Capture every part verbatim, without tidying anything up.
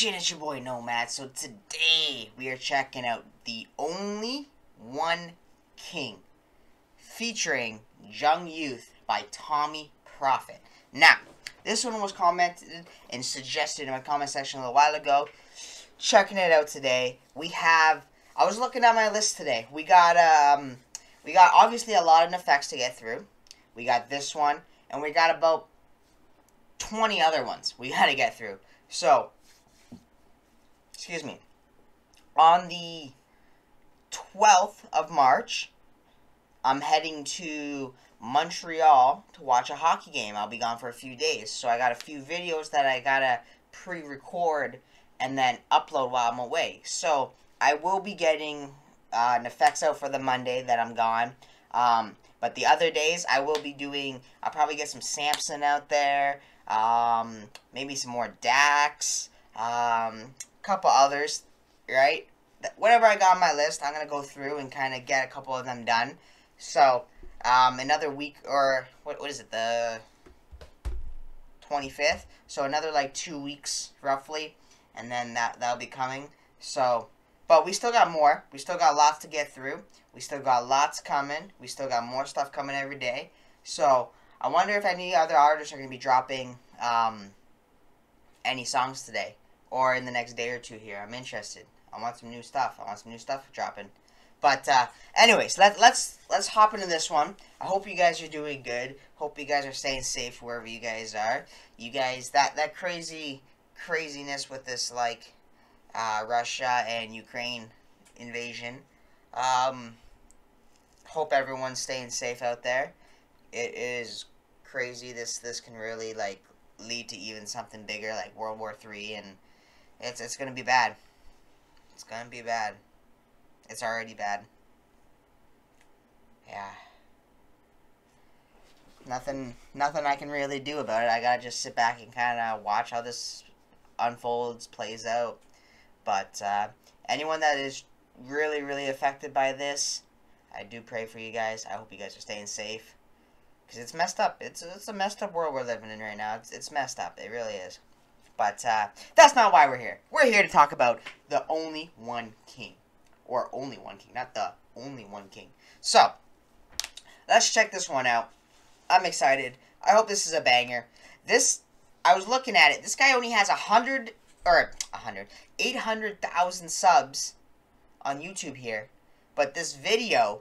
shit, it's your boy Nomad. So today we are checking out the Only One King featuring Jung Youth by Tommee Profitt. Now, this one was commented and suggested in my comment section a little while ago. Checking it out today. We have, I was looking at my list today. We got um we got obviously a lot of effects to get through. We got this one, and we got about twenty other ones we had to get through. So, excuse me, on the twelfth of March, I'm heading to Montreal to watch a hockey game. I'll be gone for a few days, so I got a few videos that I gotta pre-record and then upload while I'm away. So, I will be getting uh, an effects out for the Monday that I'm gone. Um, but the other days, I will be doing, I'll probably get some Sampson out there, um, maybe some more Dax, um, couple others, right? Whatever I got on my list, I'm going to go through and kind of get a couple of them done. So, um, another week, or, what, what is it, the twenty-fifth? So, another, like, two weeks, roughly, and then that, that'll be coming. So, but we still got more. We still got lots to get through. We still got lots coming. We still got more stuff coming every day. So, I wonder if any other artists are going to be dropping um, any songs today or in the next day or two here. I'm interested. I want some new stuff. I want some new stuff dropping. But, uh, anyways, let, let's let's hop into this one. I hope you guys are doing good. Hope you guys are staying safe wherever you guys are. You guys, that, that crazy craziness with this, like, uh, Russia and Ukraine invasion. Um, hope everyone's staying safe out there. It is crazy. This this can really, like, lead to even something bigger, like World War Three, and it's it's gonna be bad. It's gonna be bad. It's already bad. Yeah. Nothing nothing I can really do about it. I gotta just sit back and kind of watch how this unfolds, plays out. But uh, anyone that is really, really affected by this, I do pray for you guys. I hope you guys are staying safe, because it's messed up. It's it's a messed up world we're living in right now. It's, it's messed up. It really is. But uh, that's not why we're here. We're here to talk about the Only One King. Or Only One King. Not the Only One King. So, let's check this one out. I'm excited. I hope this is a banger. This, I was looking at it. This guy only has one hundred, or one hundred, eight hundred thousand subs on YouTube here, but this video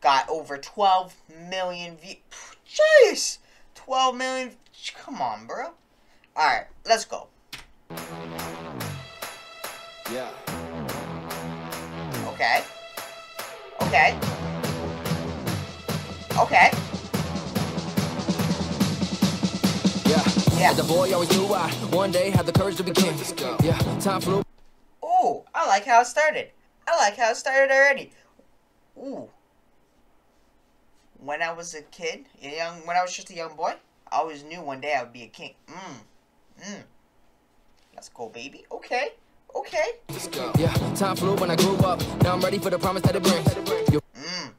got over twelve million views. Jeez! twelve million, come on, bro. Alright, let's go. Yeah. Okay. Okay. Okay. Yeah. Yeah. The boy always knew I one day had the courage to be king. Yeah. Time flew. Oh, I like how it started. I like how it started already. Ooh. When I was a kid, a young, when I was just a young boy, I always knew one day I would be a king. Mmm. Mmm. Let's go, baby. Okay. Okay. Let's go. Yeah. Time flew when I grew up. Now I'm ready for the promise that it brings. Mmm.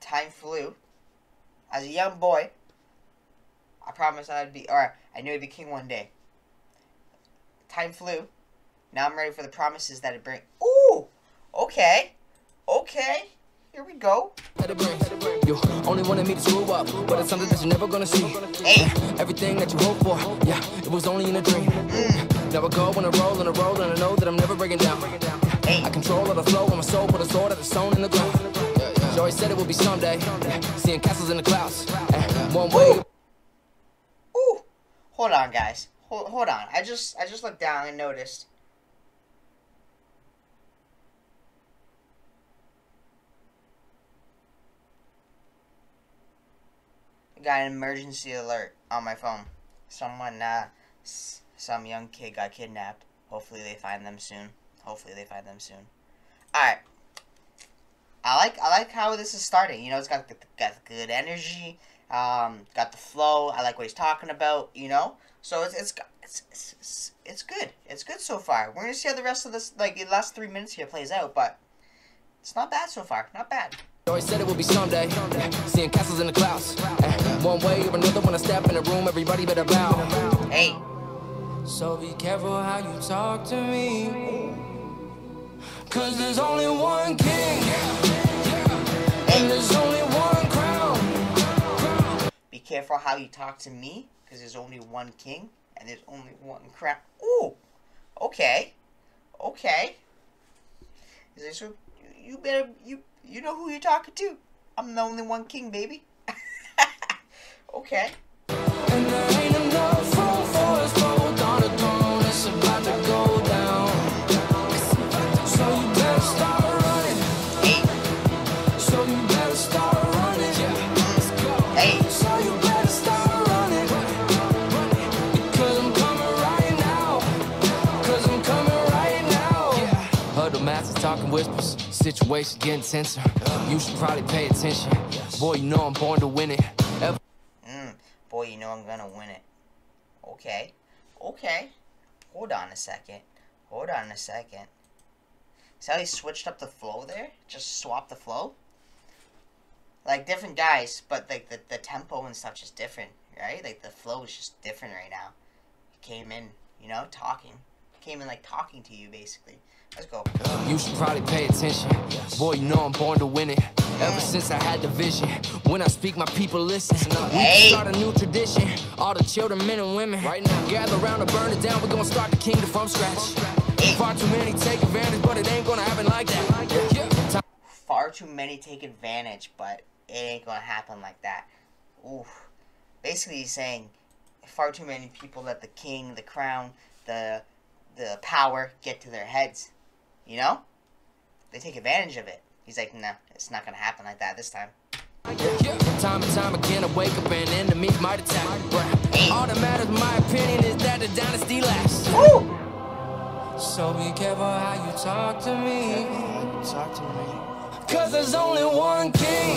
Time flew. As a young boy, I promised I'd be, or I knew I'd be king one day. Time flew. Now I'm ready for the promises that it brings. Ooh! Okay. Okay. Here we go. You only wanted me to screw up, but it's something that you're never gonna see. Hey. Everything that you hoped for, yeah, it was only in a dream. Mm. Now I go on a roll and a roll and I know that I'm never breaking down. Hey. I control all the flow on my soul, put a sword at the stone in the ground. Yeah, yeah. Joy said it will be someday, yeah. Seeing castles in the clouds. Yeah. One way. Ooh. Ooh. Hold on, guys. Hold, hold on. I just, I just looked down and noticed. Got an emergency alert on my phone. Someone, uh, s some young kid got kidnapped. Hopefully they find them soon. Hopefully they find them soon. Alright. I like, I like how this is starting. You know, it's got, the, got the good energy. Um, got the flow. I like what he's talking about, you know? So it's, it's, it's, it's, it's good. It's good so far. We're gonna see how the rest of this, like, the last three minutes here plays out, but it's not bad so far. Not bad. Joy said it will be someday, seeing castles in the clouds. One way or another, when I step in the room, everybody better bow. Hey. So be careful how you talk to me, 'cause there's only one king, and there's only one crown. Be careful how you talk to me, 'cause there's only one king, and there's only one crown. Ooh, okay, okay. Is this what, you better, you, you know who you're talking to. I'm the only one king, baby. Okay. And there ain't enough room for us both on the throne. It's about to go down. So you better start running. Hey. So you better start running. Yeah. Let's go. Hey. So you better start running. Because I'm coming right now. Because I'm coming right now. Yeah. Heard the masses talking whispers. Situation getting tenser. You should probably pay attention. Yes. Boy, you know I'm born to win it. Mm, boy, you know I'm gonna win it. Okay. Okay. Hold on a second. Hold on a second. See how he switched up the flow there? Just swap the flow? Like, different guys, but, like, the, the tempo and stuff just different, right? Like, the flow is just different right now. He came in, you know, talking. He came in, like, talking to you, basically. Let's go. You should probably pay attention. Yes. Boy, you know I'm born to win it. Ever since I had the vision, when I speak, my people listen. Hey. We start a new tradition. All the children, men and women, right now, gather around and burn it down. We're gonna start the kingdom from scratch. Hey. Far too many take advantage, but it ain't gonna happen like that. Yeah. Far too many take advantage, but it ain't gonna happen like that. Oof. Basically, he's saying far too many people let the king, the crown, the the power get to their heads. You know, they take advantage of it. He's like, no, nah, it's not gonna happen like that this time. Time and time again, I wake up and enemies might attack. All that matters, my opinion, is that the dynasty lasts. So be careful how you talk to me. Talk to me. 'Cause there's only one king,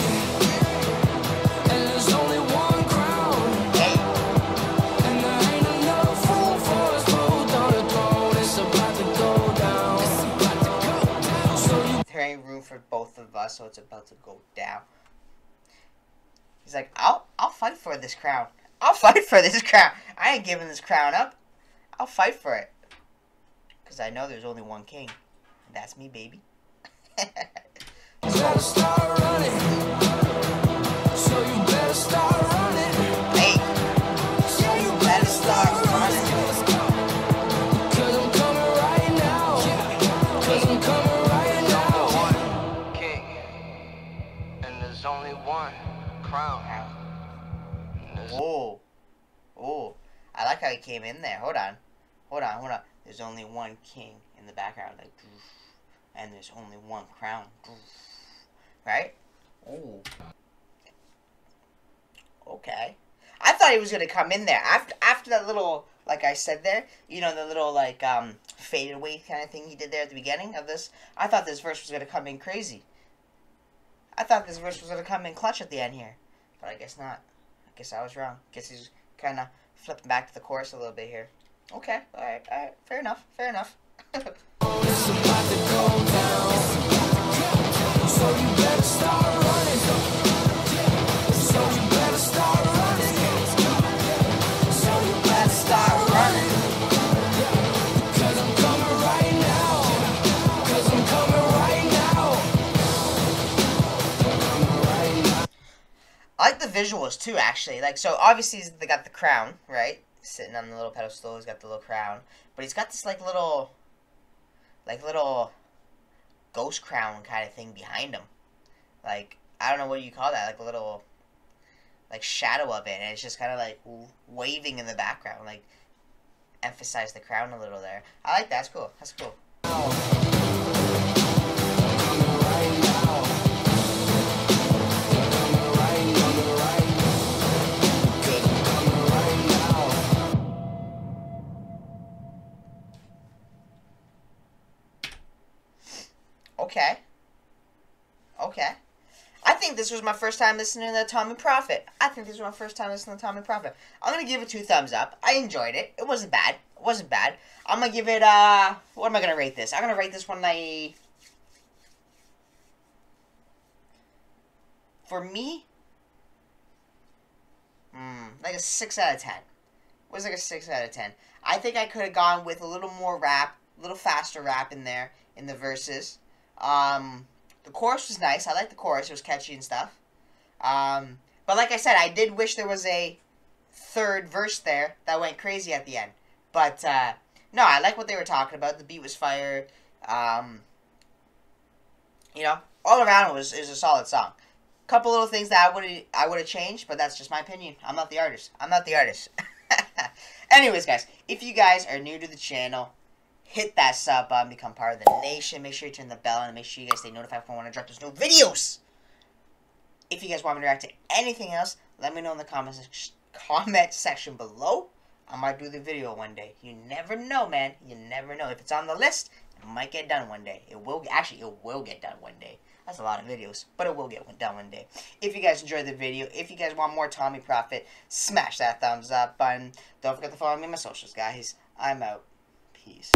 and there's only one crown. And there ain't enough room for us both on the throne. It's about to go down. It's about to go down. So you there ain't room for both. Of us, so it's about to go down. He's like, I'll I'll fight for this crown. I'll fight for this crown. I ain't giving this crown up. I'll fight for it. 'Cause I know there's only one king. And that's me, baby. You better start running. So you better start running. Hey. So you better start running. 'Cause I'm coming right now. Yeah. 'Cause I'm coming. There's only one crown. Oh, oh! I like how he came in there. Hold on, hold on, hold on. There's only one king in the background, like, and there's only one crown, right? Oh. Okay. I thought he was gonna come in there after after that little, like I said there, you know, the little like um fade away kind of thing he did there at the beginning of this. I thought this verse was gonna come in crazy. I thought this verse was going to come in clutch at the end here. But I guess not. I guess I was wrong. Guess he's kind of flipping back to the chorus a little bit here. Okay. Alright. Alright. Fair enough. Fair enough. I like the visuals too, actually. Like, so obviously they got the crown, right? Sitting on the little pedestal, he's got the little crown, but he's got this like little, like little ghost crown kind of thing behind him. Like, I don't know what you call that. Like a little, like shadow of it, and it's just kind of like waving in the background. Like, emphasize the crown a little there. I like that. That's cool. That's cool. Oh. Okay. Okay. I think this was my first time listening to Tommee Profitt. I think this was my first time listening to Tommee Profitt. I'm going to give it two thumbs up. I enjoyed it. It wasn't bad. It wasn't bad. I'm going to give it, uh, what am I going to rate this? I'm going to rate this one a, for me, mm, like a six out of ten. It was like a six out of ten. I think I could have gone with a little more rap, a little faster rap in there, in the verses. Um, the chorus was nice. I liked the chorus. It was catchy and stuff. Um, but like I said, I did wish there was a third verse there that went crazy at the end. But, uh, no, I like what they were talking about. The beat was fire. Um, you know, all around it was, it was a solid song. Couple little things that I would I would have changed, but that's just my opinion. I'm not the artist. I'm not the artist. Anyways, guys, if you guys are new to the channel, hit that sub button, become part of the nation. Make sure you turn the bell on and make sure you guys stay notified for when I drop those new videos. If you guys want me to react to anything else, let me know in the comments comment section below. I might do the video one day. You never know, man. You never know. If it's on the list, it might get done one day. It will actually it will get done one day. That's a lot of videos, but it will get done one day. If you guys enjoyed the video, if you guys want more Tommee Profitt, smash that thumbs up button. Don't forget to follow me on my socials, guys. I'm out. Peace.